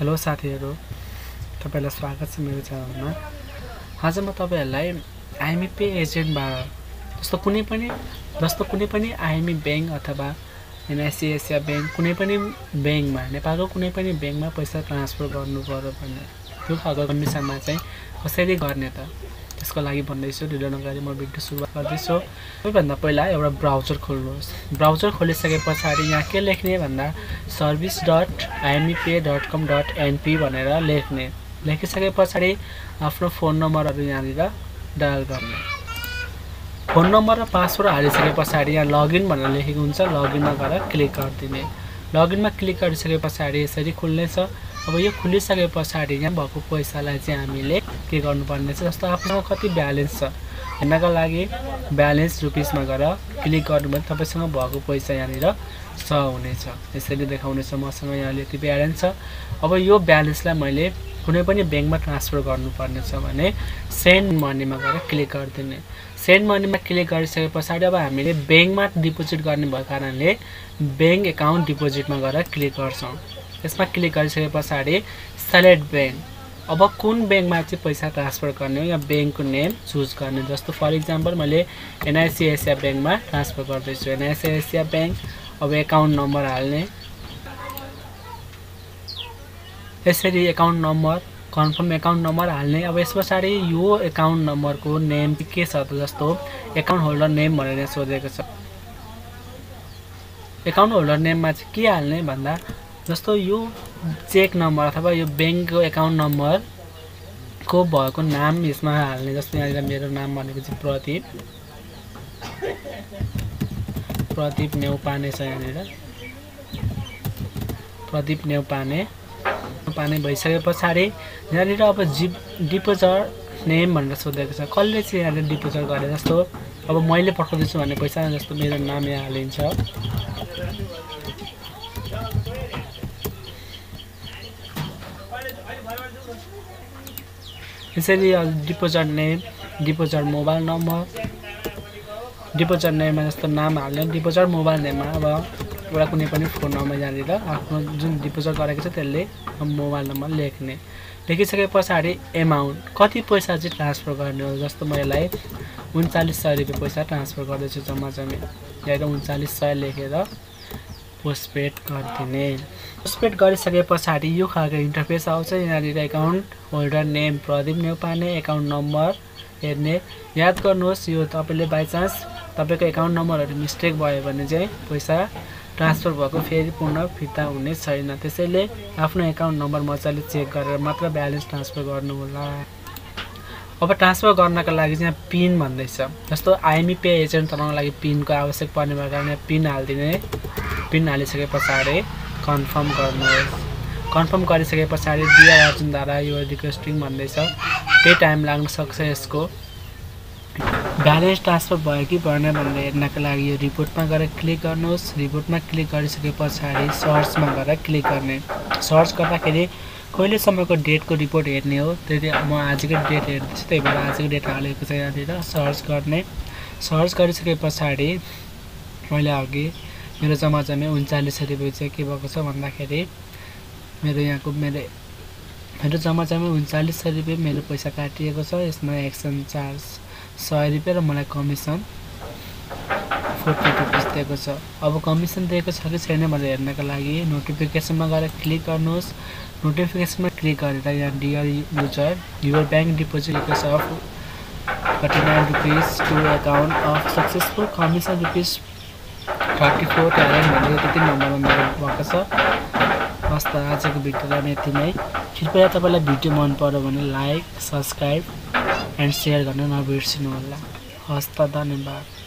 Hello साथीहरु, तपाईलाई स्वागत छ मेरो च्यानलमा। आज म तपाईहरुलाई आईएमई पे एजेन्टबाट जस्तो कुनै पनि आईएमई बैंक अथवा एनआईसी एसिया बैंक कुनै पनि बैंकमा, नेपालको कुनै पनि बैंकमा पैसा ट्रान्सफर गर्नु पर्यो भने त्यो खालको कन्डिसनमा चाहिँ कसरी गर्ने त, त्यसको लागि भन्दैछु। ढिलो नगरी म भिडियो सुरुवात गर्दैछु। सबैभन्दा पहिला एउटा ब्राउजर खोल्नुहोस्। ब्राउजर खोलिसकेपछि यहाँ के लेख्ने भन्दा service.imepay.com.np भनेर लेख्ने। लेखिसकेपछि आफ्नो फोन नम्बरहरु यहाँनिर डायल गर्ने। फोन नम्बर र पासवर्ड हालिसकेपछि यहाँ लगइन भनेर लेखेको हुन्छ। लगइनमा गएर क्लिक गरिदिने। लगइनमा क्लिक गरिसकेपछि यसरी खुल्नेछ। अब यो खुलिसकेपछि यहाँ भएको पैसालाई चाहिँ हामीले के गर्नुपर्ने छ, जस्तो आफूसँग कति ब्यालेन्स छ हेर्नका लागि ब्यालेन्स रुपिसमा गएर क्लिक गर्नुभयो भने तपाईसँग भएको पैसा यहाँनिर 100 हुनेछ। यसरी देखाउनेछ मसँग यहाँ यति ब्यालेन्स छ। अब यो ब्यालेन्सलाई मैले कुनै पनि बैंकमा ट्रान्सफर गर्नुपर्ने छ भने सेन्ड मनीमा गएर क्लिक गरिदिने। सेन्ड मनीमा क्लिक गरिसकेपछि अब हामीले बैंकमा डिपोजिट गर्ने भएको कारणले बैंक एकाउन्ट डिपोजिटमा गएर क्लिक गर्छौं। यसमा क्लिक गरिसकेपछि सेलेक्ट बैंक, अब कुन बैंकमा चाहिँ पैसा ट्रान्सफर गर्ने हो या बैंकको नेम चुज गर्ने। जस्तो फर इक्जाम्पल मैले एनआईसी एसिया बैंकमा ट्रान्सफर गर्दैछु, एनआईसी एसिया बैंक। अब एकाउन्ट नम्बर हाल्ने, यसरी account number, confirm account number हाल्ने। अब यस पछाडि यो एकाउन्ट नम्बरको नेम के छ त, जस्तो एकाउन्ट होल्डर नेम भनेर यहाँ सोधेको छ। एकाउन्ट होल्डर नेममा चाहिँ के हाल्ने भन्दा जस्तो यो चेक नम्बर अथवा यो बैंकको एकाउन्ट नम्बर को भएको नाम यसमा हाल्ने। जस्तो यहाँ मेरो नाम भनेको चाहिँ प्रदीप नेउपाने छ। यहाँनिर प्रदीप नेउपाने भइसके पछाडि यहाँनिर अब डिपोजिटर नेम भनेर सोधेको छ, कसले चाहिँ यहाँनिर डिपोजिट गरे। जस्तो अब मैले पठाउँदैछु भन्ने पैसा, जस्तो मेरो नाम यहाँ हालिन्छ। यसरी deposit name, deposit mobile number, deposit नेममा जस्तो नाम हाल्ने, डिपोजिट मोबाइल नेममा अब एउटा कुनै पनि फोन नम्बर यहाँनिर आफ्नो जुन डिपोजिट गरेको छ त्यसले मोबाइल नम्बर लेख्ने। लेखिसके पछाडि एमाउन्ट कति पैसा चाहिँ ट्रान्सफर गर्ने हो। जस्तो मलाई 3900 रुपियाँ पैसा ट्रान्सफर गर्दैछु जम्मा यहाँ 3900 लेखेर पोस्टपेड गरिदिने। पोस्टपेड गरिसके पछाडि यो खालको इन्टरफेस आउँछ। यहाँनिर account holder name Pradeep Neupane, account number हेर्ने। याद गर्नुहोस्, यो तपाईँले बाइचान्स तपाईँको एकाउन्ट नम्बरहरू मिस्टेक भयो भने चाहिँ पैसा ट्रान्सफर भएको फेरि पुनः फिर्ता हुने छैन। त्यसैले आफ्नो एकाउन्ट नम्बर मजाले चेक गरेर मात्र ब्यालेन्स ट्रान्सफर गर्नुहोला। अब ट्रान्सफर गर्नका लागि चाहिँ पिन भन्दैछ। जस्तो आईएमई पे एजेन्ट बनाउनको लागि पिनको आवश्यक पर्ने भएको कारणले पिन हालिदिने। पिन हालिसके पछाडि कन्फर्म गर्नुहोस्। कन्फर्म गरिसके पछाडि डियर अर्जुनद्वारा यो रिक्वेस्टिङ भन्दैछ। केही टाइम लाग्न सक्छ। यसको ब्यालेन्स ट्रान्सफर भयो कि भएन भनेर हेर्नका लागि यो रिपोर्टमा गएर क्लिक गर्नुहोस्। रिपोर्टमा क्लिक गरिसके पछाडि सर्चमा गएर क्लिक गर्ने। सर्च गर्दाखेरि कहिलेसम्मको डेटको रिपोर्ट हेर्ने हो, त्यही म आजको डेट हेर्दैछु, त्यही भएर आजको डेट हालेको छ यहाँनिर। सर्च गर्ने। सर्च गरिसके पछाडि मैले अघि मेरो जम्मा 3900 रुपियाँ चाहिँ के भएको छ भन्दाखेरि मेरो जम्मा 3900 रुपियाँ मेरो पैसा काटिएको छ। यसमा एक्सन चार्ज 100 रुपियाँ र मलाई कमिसन 40 रुपियाँ दिएको छ। अब कमिसन दिएको छ कि छैन भनेर हेर्नका लागि नोटिफिकेसनमा गएर क्लिक गर्नुहोस्। नोटिफिकेसनमा क्लिक गरेर यहाँ dear user, your bank deposit request of 39 rupees to account of successful, commission ₹44 भनेर त्यति नम्बरमा मेरो भएको छ। हस्त, आजको भिडियोलाई यति नै। कृपया तपाईँलाई भिडियो मन पर्यो भने लाइक, सब्सक्राइब एन्ड सेयर गर्न नबिर्सिनु होला। हस्त, धन्यवाद।